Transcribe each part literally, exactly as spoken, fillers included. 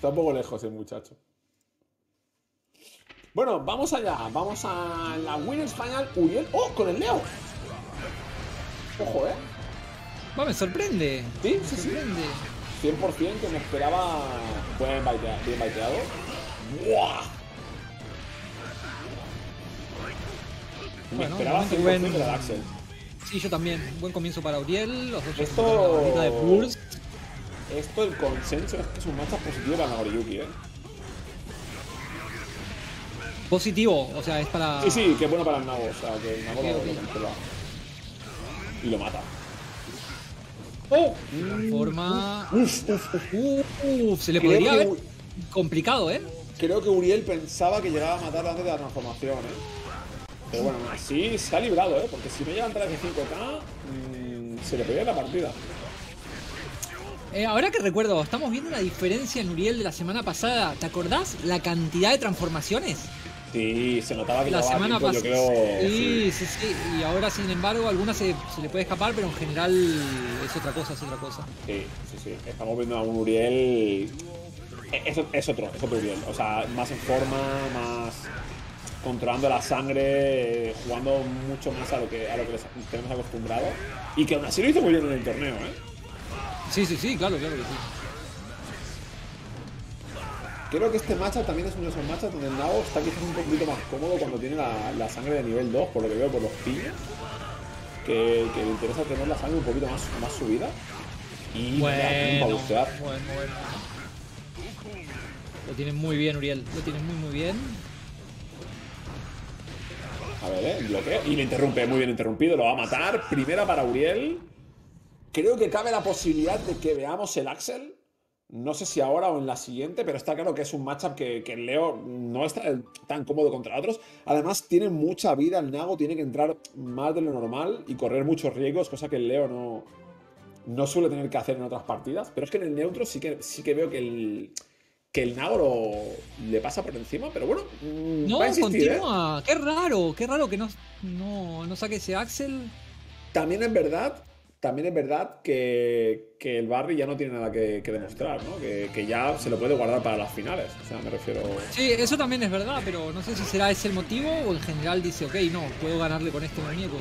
Está un poco lejos el muchacho. Bueno, vamos allá. Vamos a la Winners Final. Uriel. ¡Oh! Con el Leo. Ojo, eh. Va, me sorprende. Sí, me sí, sorprende. sí. cien por cien que me esperaba. Buen baiteado. Bien baiteado. ¡Buah! Me bueno, esperaba cien por cien buen... del Axel. Sí, yo también. Buen comienzo para Uriel. Los dos Esto... de Pulse. Esto, el consenso es que es un matchup positivo para Nagoriyuki, eh. Positivo, o sea, es para... Sí, sí, que es bueno para el Nago, o sea, que el Nago okay, lo, okay. lo controla. Y lo mata. ¡Oh! Forma... Uf, uf, uf, uf, uf. Se le Creo podría que... ver complicado, eh. Creo que Uriel pensaba que llegaba a matar antes de la transformación, eh. Pero bueno, así se ha librado, eh, porque si no llega a entrar en cinco K, mmm, se le perdía la partida. Eh, ahora que recuerdo, estamos viendo la diferencia en Uriel de la semana pasada. ¿Te acordás la cantidad de transformaciones? Sí, se notaba que la semana pasada. Sí, sí, sí, sí. Y ahora, sin embargo, algunas se, se le puede escapar, pero en general es otra cosa, es otra cosa. Sí, sí, sí. Estamos viendo a un Uriel. Es, es otro, es otro Uriel. O sea, más en forma, más controlando la sangre, jugando mucho más a lo que, a lo que les tenemos acostumbrado. Y que aún así lo hizo muy bien en el torneo, ¿eh? Sí, sí, sí, claro, claro que sí. Creo que este matchup también es uno de esos matchups donde el Nago está quizás un poquito más cómodo cuando tiene la, la sangre de nivel dos, por lo que veo por los pillos. Que, que le interesa tener la sangre un poquito más, más subida. Y bueno, para bustear. Bueno, bueno. Lo tiene muy bien, Uriel. Lo tiene muy, muy bien. A ver, eh, bloqueo. Y lo interrumpe, muy bien interrumpido. Lo va a matar. Primera para Uriel. Creo que cabe la posibilidad de que veamos el Axel, no sé si ahora o en la siguiente, pero está claro que es un matchup que, que Leo no está tan cómodo contra otros. Además, tiene mucha vida el Nago, tiene que entrar más de lo normal y correr muchos riesgos, cosa que el Leo no, no suele tener que hacer en otras partidas. Pero es que en el neutro sí que, sí que veo que el, que el Nago lo, le pasa por encima, pero bueno, no, va a insistir, continúa. ¿Eh? Qué raro, qué raro que no, no, no saque ese Axel. También es verdad... También es verdad que, que el Barry ya no tiene nada que, que demostrar, ¿no? Que, que ya se lo puede guardar para las finales. O sea, me refiero... Sí, eso también es verdad, pero no sé si será ese el motivo o en general dice, ok, no, puedo ganarle con este muñeco.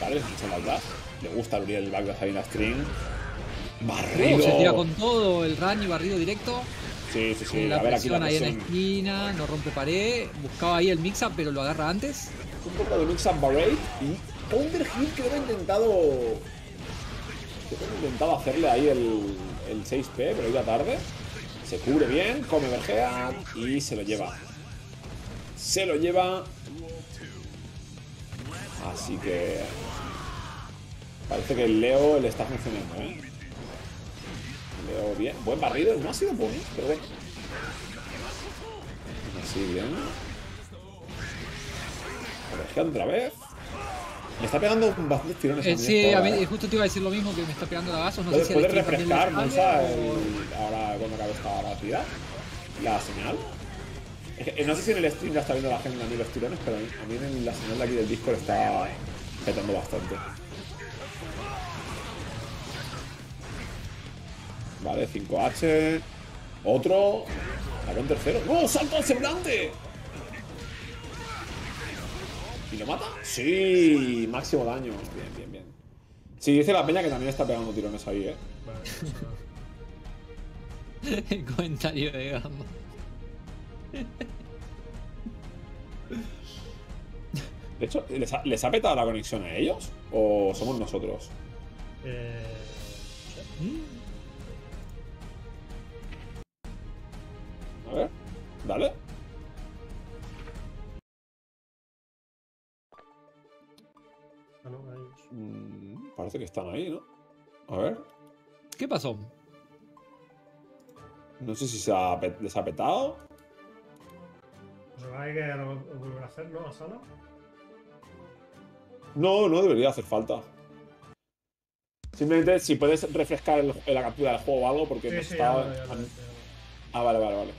Vale, escucha el backdash. Le gusta abrir el backdash ahí en la string. ¡Barrido! No, se tira con todo, el run y barrido directo. Sí, sí, sí. La a ver, aquí la presión ahí en la esquina, no rompe pared. Buscaba ahí el mix-up, pero lo agarra antes. Un poco de mix-up barrate y... Counter hit creo que he intentado. Creo que he intentado hacerle ahí el, el seis P, pero iba tarde. Se cubre bien, come vergea y se lo lleva. Se lo lleva. Así que. Parece que el Leo le está funcionando, ¿eh? Leo bien. Buen barrido, no ha sido bueno, pero bueno. Así bien. Vergea otra vez. Me está pegando bastantes tirones. Eh, sí, toda, a mí, eh. justo te iba a decir lo mismo, que me está pegando lagazos. No sé si ¿Puedes refrescar, Monza, o... el... ahora cuando acabe esta partida? La señal. No sé si en el stream la está viendo la gente a mí los tirones, pero a mí en la señal de aquí del Discord está petando bastante. Vale, cinco H. Otro. Acá un tercero. ¡No! ¡Oh, salto al semblante! ¿Y lo mata? Sí, máximo daño. Bien, bien, bien. Sí, dice la peña que también está pegando tirones ahí, ¿eh? El comentario de Gamma. De hecho, ¿les ha, ¿les ha petado la conexión a ellos? ¿O somos nosotros? Eh... A ver, dale. Mm, parece que están ahí, ¿no? A ver. ¿Qué pasó? No sé si se ha les ha petado. ¿Se va a ir a volver a hacer, no? ¿A sala? No, no debería hacer falta. Simplemente si puedes refrescar el, la captura del juego o algo, porque sí, no sí, está. Vale, vale, ah, vale, vale, vale.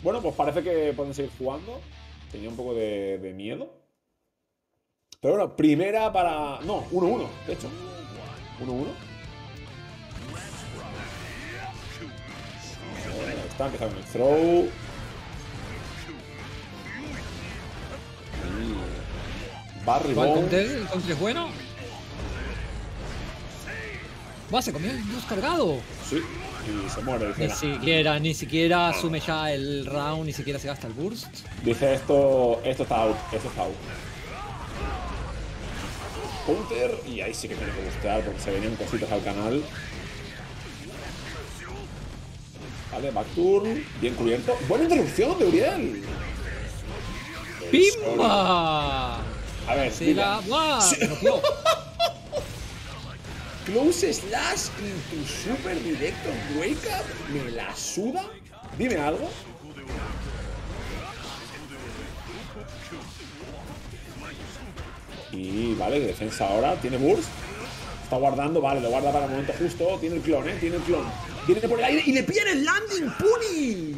Bueno, pues parece que pueden seguir jugando. Tenía un poco de, de miedo. Pero bueno, primera para... No, uno uno, de hecho. uno uno. está empezando el throw. Barry Bones. ¿El counter es bueno? Va, se comió el dos cargado. Sí, y se muere. Ni siquiera, ni siquiera asume ya el round, ni siquiera se gasta el burst. Dice esto, esto está out, esto está out. Counter, y ahí sí que tiene que buscar porque se venían cositas al canal. Vale, back turn, bien cubierto. Buena interrupción de Uriel. ¡Pimba! A ver, sí, la... ¡Wow! Sí. Close Slash into Super Directo Wake Up. Me la suda. Dime algo. Y vale, defensa ahora. Tiene burst. Está guardando. Vale, lo guarda para el momento justo. Tiene el clon, eh. Tiene el clon. Viene por el aire y le pillan el landing. Puni.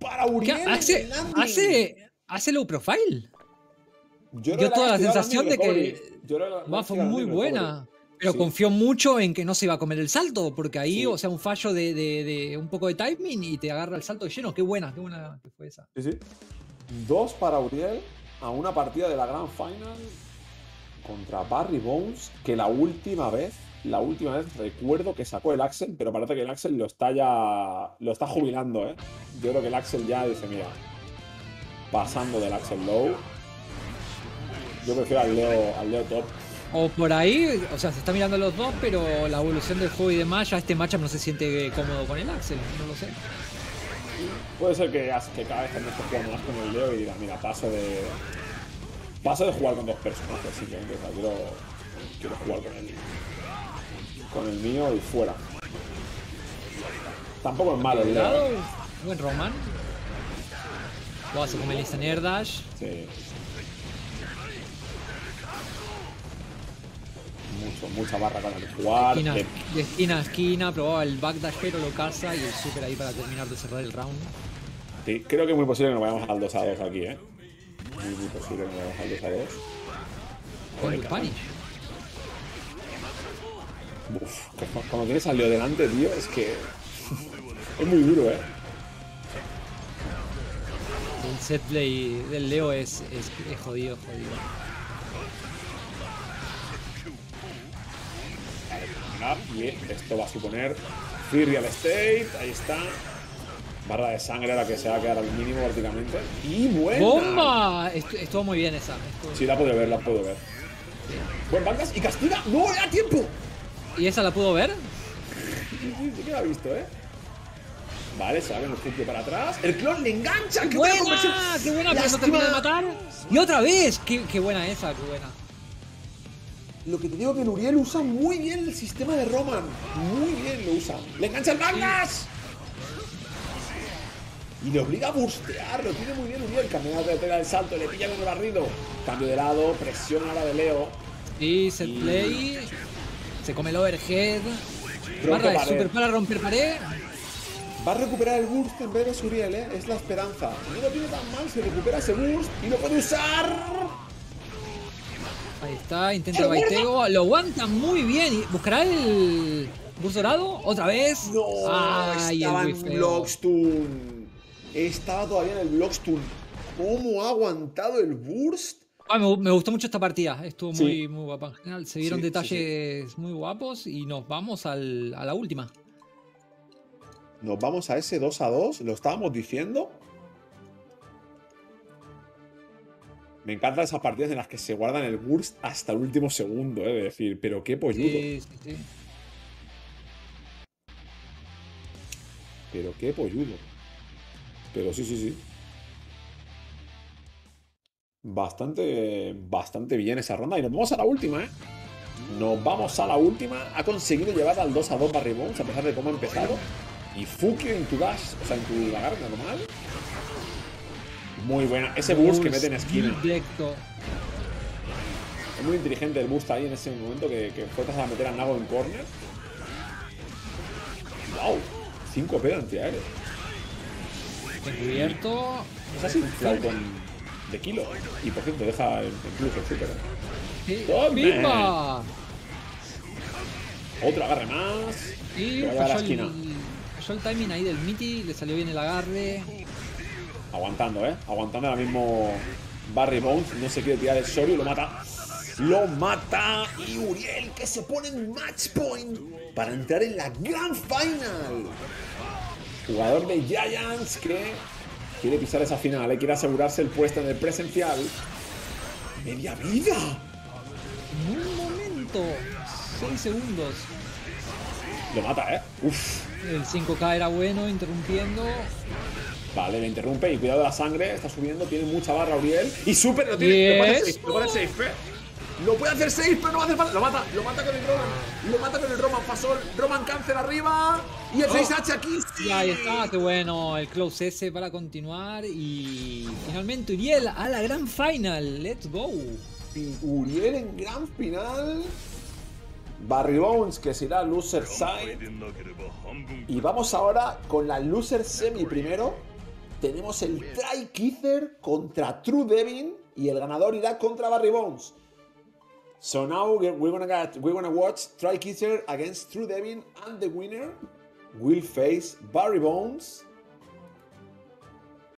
Para Uriel. Hace, hace, hace low profile. Yo, Yo toda la sensación de que va, fue muy buena, pero sí, confió mucho en que no se iba a comer el salto, porque ahí, sí, o sea, un fallo de, de, de un poco de timing y te agarra el salto de lleno. Qué buena, qué buena que fue esa. Sí, sí. Dos para Uriel a una partida de la Grand Final contra Barry Bones, que la última vez, la última vez recuerdo que sacó el Axel, pero parece que el Axel lo está ya, lo está jubilando, ¿eh? Yo creo que el Axel ya dice, mira, pasando del Axel Low. Yo prefiero al Leo, al Leo top. O por ahí, o sea, se está mirando los dos, pero la evolución del juego y demás, ya este matchup no se siente cómodo con el Axel, no lo sé. Puede ser que, que cada vez también esté jugando más con el Leo y diga, mira, paso de... Paso de jugar con dos personajes, simplemente, o sea, quiero, quiero jugar con el, con el mío y fuera. Tampoco es malo el Leo. Buen Roman. Lo hace con el Air Dash. Sí. Mucho, mucha barra para jugar. Esquina, eh. De esquina a esquina, probaba el backdash pero lo caza y el super ahí para terminar de cerrar el round. Sí, creo que es muy posible que nos vayamos al dos a dos aquí, eh. Muy, muy posible que nos vayamos al dos a dos. Con el punish. Uff, cuando tienes al Leo delante, tío, es que... es muy duro, eh. El setplay del Leo es, es, es jodido, jodido. Y esto va a suponer Free Real Estate. Ahí está. Barra de sangre la que se va a quedar al mínimo prácticamente. Y buena. ¡Bomba! Est estuvo muy bien esa. Estuvo... Sí, la puedo ver, la puedo ver. Sí. Buen bancas y castiga. ¡No le da tiempo! ¿Y esa la pudo ver? Sí, sí, sí que la ha visto, ¿eh? Vale, se va con el ciclo para atrás. El clon le engancha. ¡Qué buena! buena ¡Qué buena! Pero no termina de matar. Y otra vez. ¡Qué, qué buena esa! ¡Qué buena! Lo que te digo que el Uriel usa muy bien el sistema de Roman. Muy bien lo usa. ¡Le engancha el Magnus! Y le obliga a burstear. Lo tiene muy bien Uriel. Camina de pega del salto. Le pilla con el barrido. Cambio de lado. Presión ahora de Leo. Y set y... play. Se come el overhead. Barra de super para romper pared. Va a recuperar el burst en breve Uriel, ¿eh? Es la esperanza. No lo tiene tan mal. Se recupera ese burst y lo puede usar. Ahí está, intenta el baiteo, lo aguanta muy bien. ¿Buscará el burst dorado otra vez? No, ay, estaba el en Blockstun. Estaba todavía en el Blockstun. ¿Cómo ha aguantado el burst? Ah, me, me gustó mucho esta partida, estuvo sí. muy, muy guapa. En general, se vieron sí, detalles sí, sí. muy guapos y nos vamos al, a la última. Nos vamos a ese dos a dos, lo estábamos diciendo. Me encantan esas partidas en las que se guardan el burst hasta el último segundo, eh, de decir, pero qué polludo. Sí, sí, sí. Pero qué polludo. Pero sí, sí, sí. Bastante, bastante bien esa ronda. Y nos vamos a la última, eh. Nos vamos a la última. Ha conseguido llevar al dos a dos Barry Bones, a pesar de cómo ha empezado. Y Fuki en tu dash, o sea, en tu lagarta normal. Muy buena. Ese burst, burst que mete en esquina. Directo. Es muy inteligente el burst ahí en ese momento que, que fuerzas a meter a Nago en corner. ¡Wow! cinco P de antiaéreo. Descubierto. Es así, inflado con de kilo. Y por cierto, deja el, el plus, etcétera. Sí. ¡Toma! Otra agarre más. Y va a la esquina. falló el timing ahí del Miti, le salió bien el agarre. Aguantando, ¿eh? Aguantando ahora mismo Barry Bones. No se quiere tirar el Soryu, lo mata. Lo mata. Y Uriel, que se pone en match point para entrar en la Grand Final. Jugador de Giants que quiere pisar esa final, ¿eh? Quiere asegurarse el puesto en el presencial. ¡Media vida! En un momento. Seis segundos. Lo mata, ¿eh? Uf. El cinco K era bueno, interrumpiendo. Vale, le interrumpe y cuidado de la sangre. Está subiendo, tiene mucha barra Uriel. Y super lo tiene. Lo puede hacer seis P. Lo puede hacer seis P, pero no hace falta. Lo mata, lo mata con el Roman. Lo mata con el Roman. Pasó el Roman Cáncer arriba. Y el seis H aquí. Sí. Y ahí está, qué bueno. El close S para continuar. Y finalmente Uriel a la gran final. Let's go. Y Uriel en gran final. Barry Bones que será loser side. Y vamos ahora con la loser semi primero. Tenemos el Tri Kisser contra True Devin y el ganador irá contra Barry Bones. So now we're gonna get, we're gonna watch Tri Kisser against True Devin and the winner will face Barry Bones.